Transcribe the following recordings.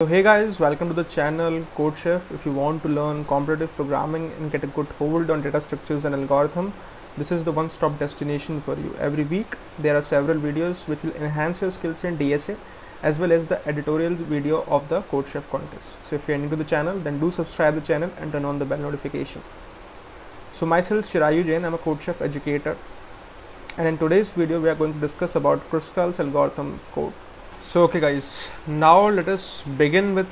So hey guys, welcome to the channel CodeChef. If you want to learn competitive programming and get a good hold on data structures and algorithm, this is the one-stop destination for you. Every week there are several videos which will enhance your skills in DSA as well as the editorial video of the CodeChef contest. So if you're new to the channel, then do subscribe the channel and turn on the bell notification. So myself Shirayu Jain, I'm a CodeChef educator, and in today's video we are going to discuss about Kruskal's algorithm code. So okay guys, now let us begin with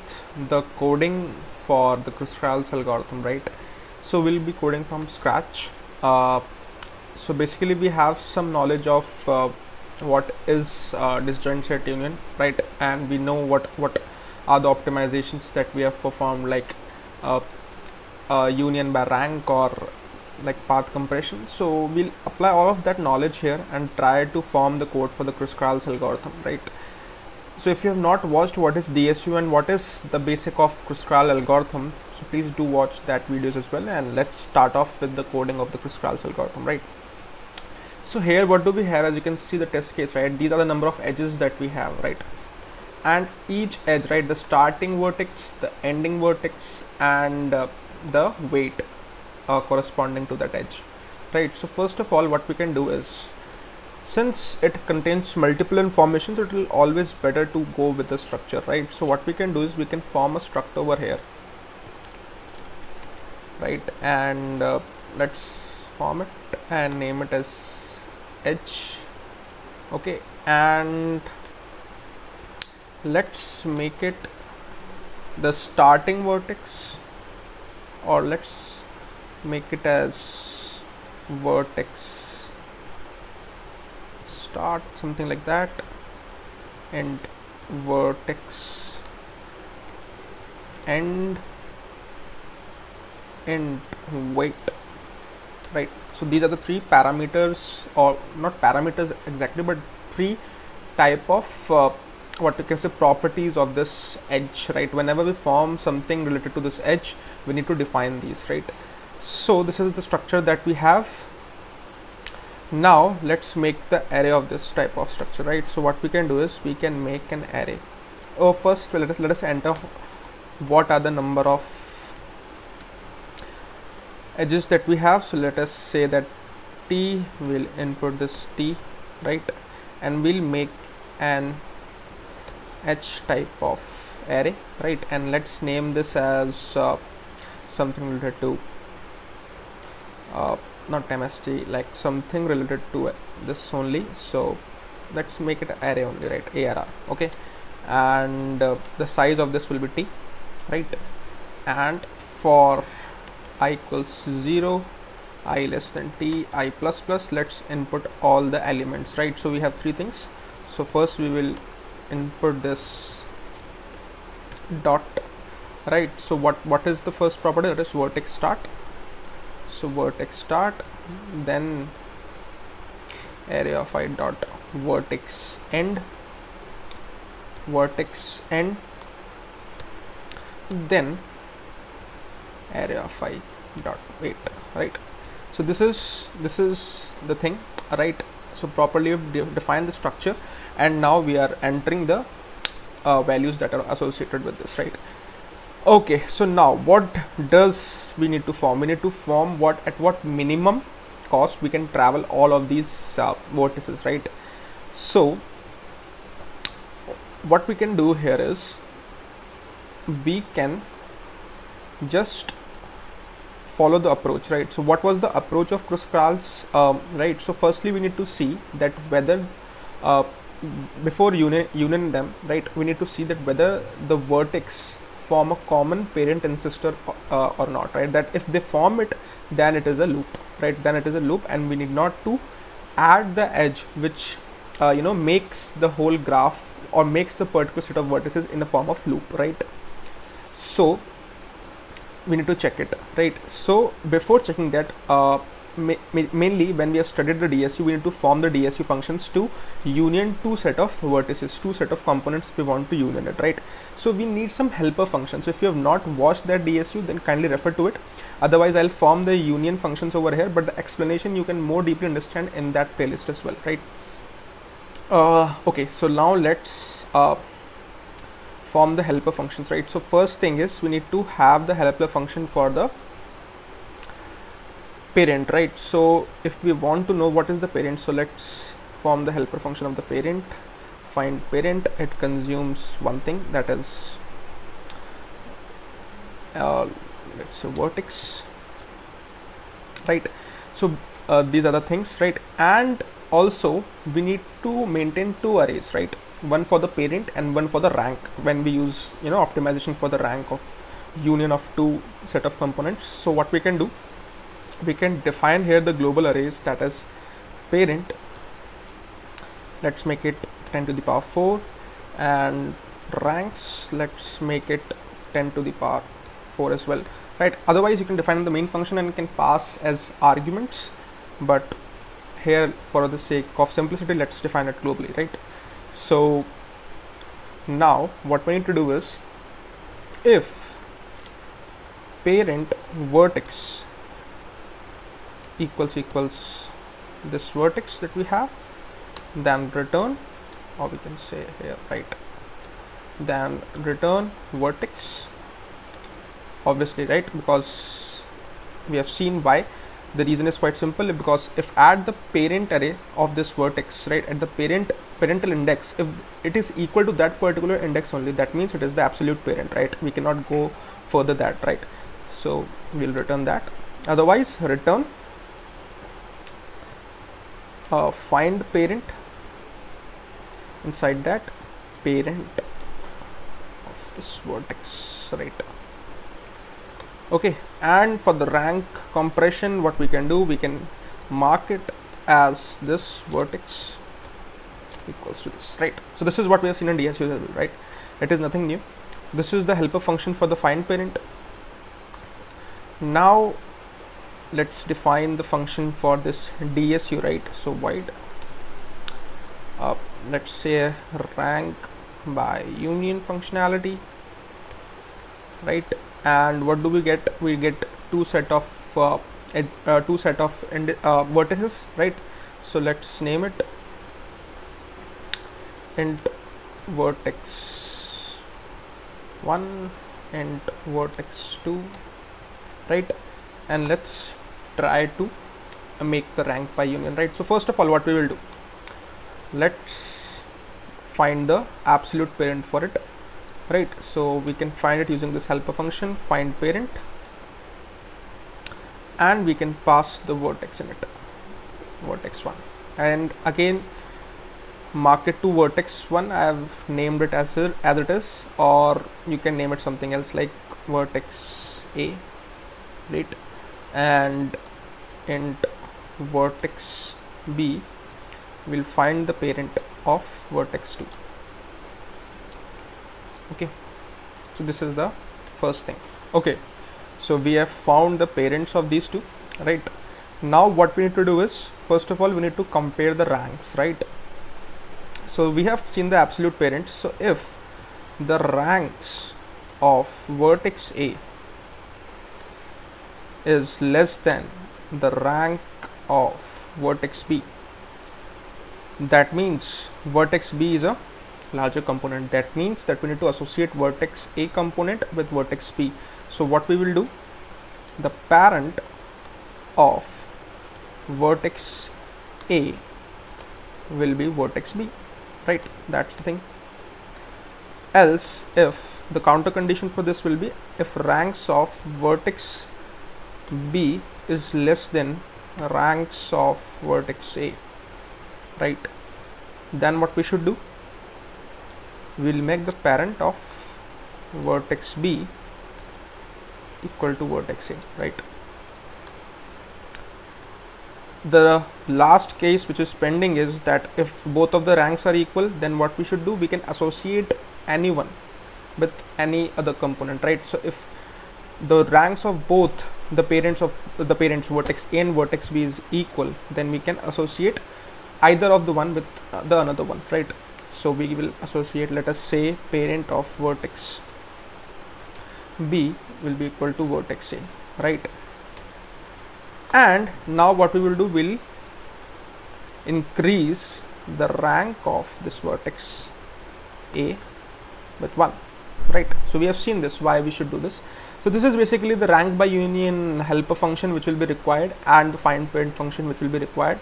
the coding for the Kruskal's algorithm, right? So we'll be coding from scratch. So basically we have some knowledge of what is disjoint set union, right? And we know what are the optimizations that we have performed, like union by rank or like path compression. So we'll apply all of that knowledge here and try to form the code for the Kruskal's algorithm, right? So if you have not watched what is DSU and what is the basic of Kruskal's algorithm, so please do watch that videos as well, and let's start off with the coding of the Kruskal's algorithm, right? So here what do we have? As you can see the test case, right? These are the number of edges that we have, right? And each edge, right, the starting vertex, the ending vertex, and the weight corresponding to that edge, right? So first of all what we can do is, since it contains multiple information, it will always better to go with the structure, right? So what we can do is we can form a struct over here, right? And let's form it and name it as edge. Okay, and let's make it the starting vertex, or let's make it as vertex start, something like that, and vertex end and weight, right? So these are the three parameters, or not parameters exactly, but three type of what you can say properties of this edge, right? Whenever we form something related to this edge, we need to define these, right? So this is the structure that we have. Now let's make the array of this type of structure, right? So what we can do is we can make an array. Oh, first let us enter what are the number of edges that we have. So let us say that t, will input this t, right? And we'll make an h type of array, right? And let's name this as something related to not MST, like something related to this only. So let's make it array only, right? ARR. Okay, and the size of this will be t, right? And for I equals 0, I less than t, I plus plus, let's input all the elements, right? So we have three things. So first we will input this dot, right? So what is the first property? That is vertex start. So vertex start, then array of I dot vertex end, vertex end, then array of I dot weight, right? So this is the thing, right? So properly define the structure, and now we are entering the values that are associated with this, right? Okay, so now what does we need to form? We need to form at what minimum cost we can travel all of these vertices, right? So what we can do here is we can just follow the approach, right? So what was the approach of Kruskal's, right? So firstly we need to see that whether before union them, right, we need to see that whether the vertex form a common parent and sister or not, right? That if they form it, then it is a loop, right? Then it is a loop, and we need not to add the edge which you know, makes the whole graph or makes the particular set of vertices in the form of loop, right? So we need to check it, right? So before checking that, mainly when we have studied the DSU, we need to form the DSU functions to union two set of vertices, two set of components if we want to union it, right? So we need some helper functions. So if you have not watched that DSU, then kindly refer to it. Otherwise I'll form the union functions over here, but the explanation you can more deeply understand in that playlist as well, right? Okay, so now let's form the helper functions, right? So first thing is we need to have the helper function for the parent, right? So if we want to know what is the parent, so let's form the helper function of the parent. Find parent. It consumes one thing, that is let's say vertex, right? So these are the things, right? And also we need to maintain two arrays, right? One for the parent and one for the rank, when we use, you know, optimization for the rank of union of two set of components. So what we can do, we can define here the global arrays, that is parent, let's make it 10 to the power 4, and ranks, let's make it 10 to the power 4 as well, right? Otherwise you can define the main function and can pass as arguments, but here for the sake of simplicity let's define it globally, right? So now what we need to do is, if parent vertex equals this vertex that we have, then return, or we can say here, right, then return vertex, obviously, right? Because we have seen why. The reason is quite simple, because if at the parent array of this vertex, right, at the parental index, if it is equal to that particular index only, that means it is the absolute parent, right? We cannot go further that, right? So we'll return that. Otherwise return find parent, inside that parent of this vertex, right? Okay, and for the rank compression, what we can do, we can mark it as this vertex equals to this, right? So this is what we have seen in DSU as well, right? It is nothing new. This is the helper function for the find parent. Now let's define the function for this DSU, right? So void let's say rank by union functionality, right? And what do we get? We get two set of vertices, right? So let's name it int vertex 1, int vertex 2, right? And let's try to make the rank by union, right? So first of all, what we will do, let's find the absolute parent for it, right? So we can find it using this helper function, find parent, and we can pass the vertex in it, vertex 1, and again mark it to vertex 1. I have named it as it is, or you can name it something else like vertex A, right? And int vertex B will find the parent of vertex 2. Okay, so this is the first thing. Okay, so we have found the parents of these two, right? Now what we need to do is, first of all, we need to compare the ranks, right? So we have seen the absolute parents. So if the ranks of vertex A is less than the rank of vertex B, that means vertex B is a larger component. That means that we need to associate vertex A component with vertex B. So what we will do, the parent of vertex A will be vertex B, right? That's the thing. Else, if the counter condition for this will be, if ranks of vertex B is less than ranks of vertex A, right, then what we should do, we'll make the parent of vertex B equal to vertex A, right? The last case which is pending is that if both of the ranks are equal, then what we should do, we can associate anyone with any other component, right? So if the ranks of both the parents of the parents vertex A and vertex B is equal, then we can associate either of the one with the another one, right? So we will associate, let us say, parent of vertex B will be equal to vertex A, right? And now what we will do, we'll increase the rank of this vertex A with 1, right? So we have seen this, why we should do this. So this is basically the rank by union helper function which will be required, and the find parent function which will be required.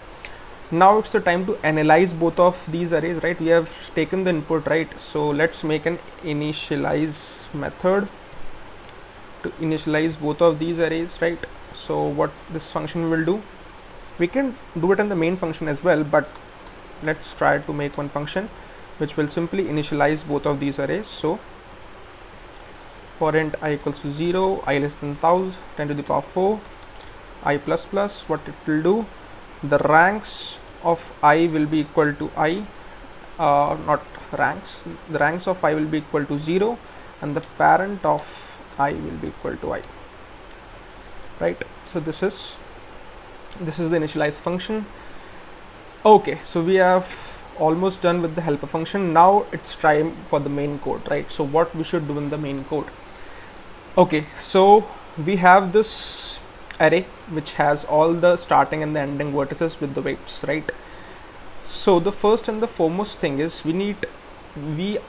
Now it's the time to analyze both of these arrays, right? We have taken the input, right? So let's make an initialize method to initialize both of these arrays, right? So what this function will do, we can do it in the main function as well, but let's try to make one function which will simply initialize both of these arrays. So for int I equals to 0, I less than 1000, 10 to the power 4, I plus plus, what it will do, the ranks of I will be equal to the ranks of I will be equal to 0, and the parent of I will be equal to I, right? So this is the initialize function. Okay, so we have almost done with the helper function. Now it's time for the main code, right? So what we should do in the main code? Okay, so we have this array which has all the starting and the ending vertices with the weights, right? So the first and the foremost thing is we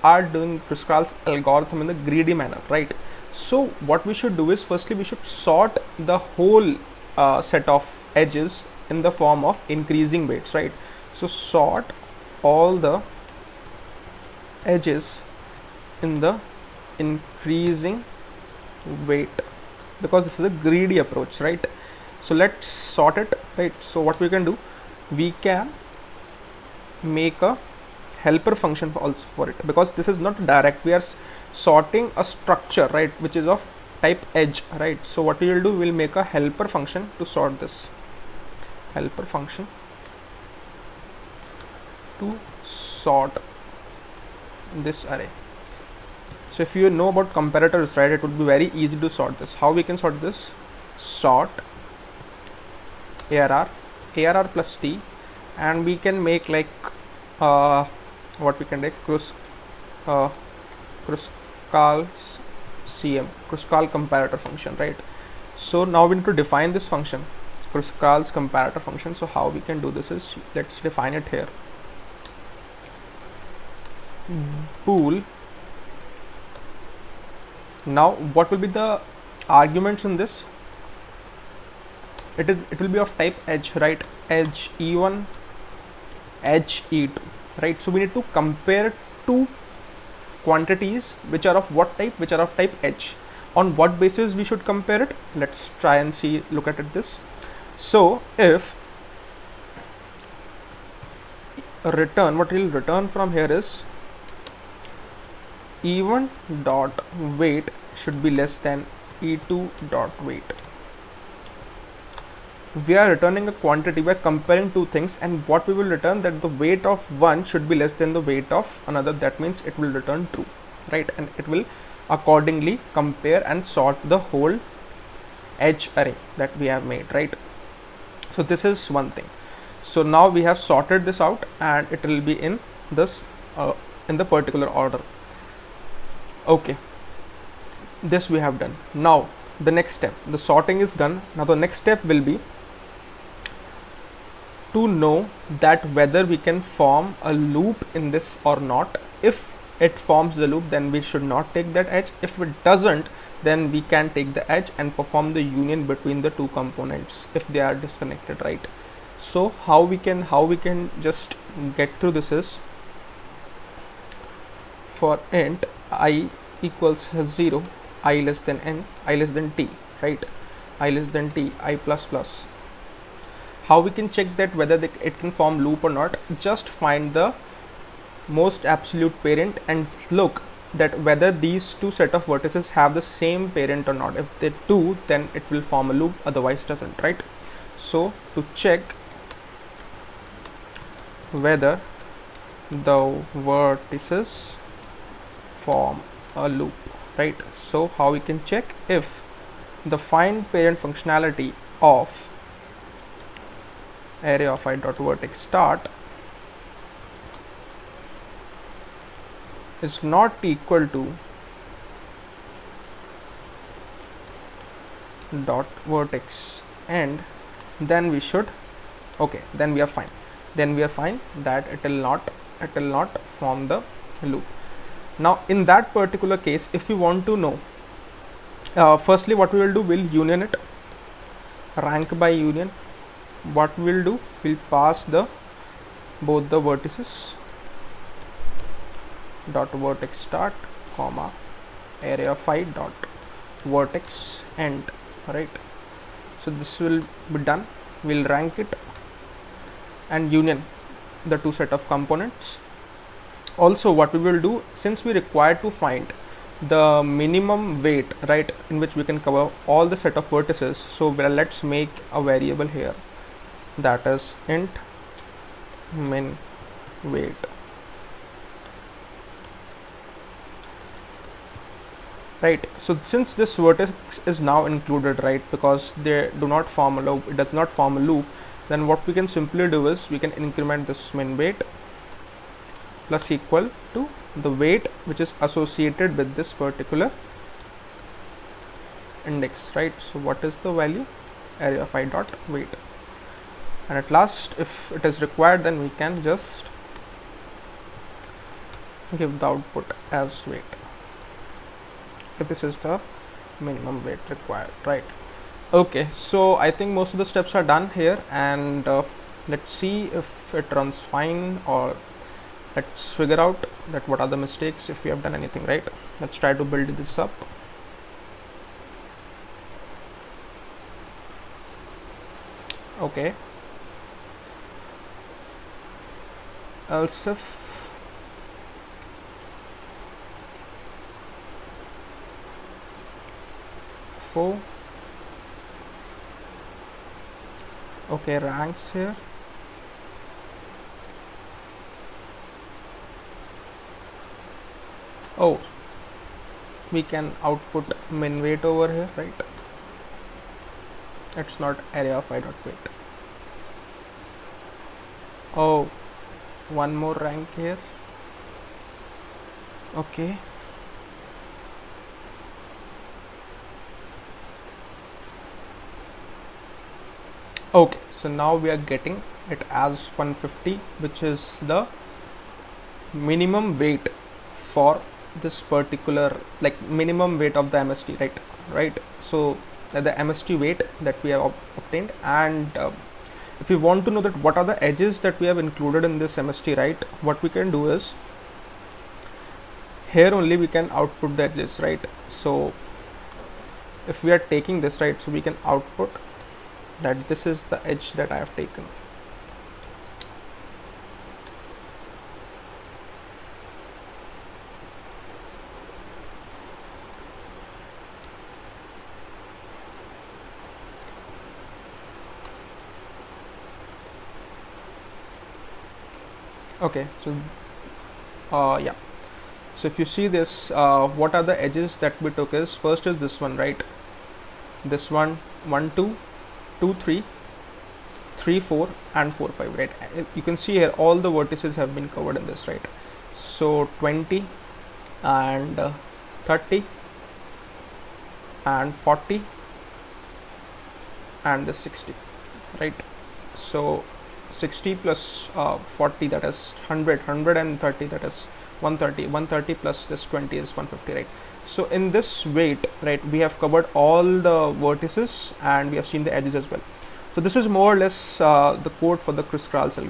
are doing Kruskal's algorithm in the greedy manner, right? So what we should do is, firstly we should sort the whole set of edges in the form of increasing weights, right? So sort all the edges in the increasing weight, because this is a greedy approach, right? So let's sort it, right? So what we can do, we can make a helper function also for it, because this is not direct, we are sorting a structure, right, which is of type edge, right? So what we will do, we'll make a helper function to sort this, helper function to sort this array. So if you know about comparators, right, it would be very easy to sort this. How we can sort this? Sort arr plus t, and we can make like what we can take, Kruskal's cm, Kruskal's comparator function, right? So now we need to define this function, Kruskal's comparator function. So how we can do this is, let's define it here. Bool. Now what will be the arguments in this? It will be of type edge, right? Edge e1, edge e2, right? So we need to compare two quantities which are of what type, which are of type edge. On what basis we should compare it? Let's try and see, look at it this. So if return, what will return from here is e1 dot weight should be less than e2 dot weight. We are returning a quantity, we are comparing two things, and what we will return, that the weight of one should be less than the weight of another. That means it will return true, right? And it will accordingly compare and sort the whole edge array that we have made, right? So this is one thing. So now we have sorted this out, and it will be in this in the particular order. Okay, this we have done. Now the next step, the sorting is done. Now the next step will be to know that whether we can form a loop in this or not. If it forms the loop, then we should not take that edge. If it doesn't, then we can take the edge and perform the union between the two components if they are disconnected, right? So how we can just get through this is, for int I equals 0, I less than n, I less than t, right? I less than t, I plus plus. How we can check that whether it can form loop or not? Just find the most absolute parent and look that whether these two set of vertices have the same parent or not. If they do, then it will form a loop, otherwise doesn't, right? So to check whether the vertices form a loop, right? So how we can check? If the find parent functionality of array of I dot vertex start is not equal to dot vertex end, then we should, okay, then we are fine, that it will not form the loop. Now in that particular case, if you want to know, firstly what we will do, we'll union it, rank by union. What we'll do, we'll pass the both the vertices dot vertex start comma area phi dot vertex end, right? So this will be done. We'll rank it and union the two set of components. Also what we will do, since we require to find the minimum weight, right, in which we can cover all the set of vertices, so let's make a variable here that is int min weight. Right, so since this vertex is now included, right, because they do not form a loop, it does not form a loop, then what we can simply do is we can increment this min weight plus equal to the weight which is associated with this particular index, right? So what is the value? Area phi dot weight. And at last, if it is required, then we can just give the output as weight. Okay, this is the minimum weight required, right? Okay, so I think most of the steps are done here, and let's see if it runs fine, or let's figure out that what are the mistakes if we have done anything, right? Let's try to build this up. Okay. Else if for okay ranks here. Oh, we can output min weight over here, right? It's not area phi dot weight. Oh, one more rank here. Okay. Okay, so now we are getting it as 150, which is the minimum weight for this particular, like, minimum weight of the MST, right? Right, so the MST weight that we have obtained. And if you want to know that what are the edges that we have included in this MST, right, what we can do is here only we can output the edges, right? So if we are taking this, right, so we can output that this is the edge that I have taken. Okay, so yeah, so if you see this, what are the edges that we took is, first is this one, right? This one, 1, 2, 2, 3, 3, 4 and 4, 5, right? You can see here all the vertices have been covered in this, right? So 20 and 30 and 40 and the 60, right? So 60 plus 40, that is 100, 130, that is 130, 130 plus this 20 is 150, right? So in this weight, right, we have covered all the vertices and we have seen the edges as well. So this is more or less the code for the Kruskal's algorithm.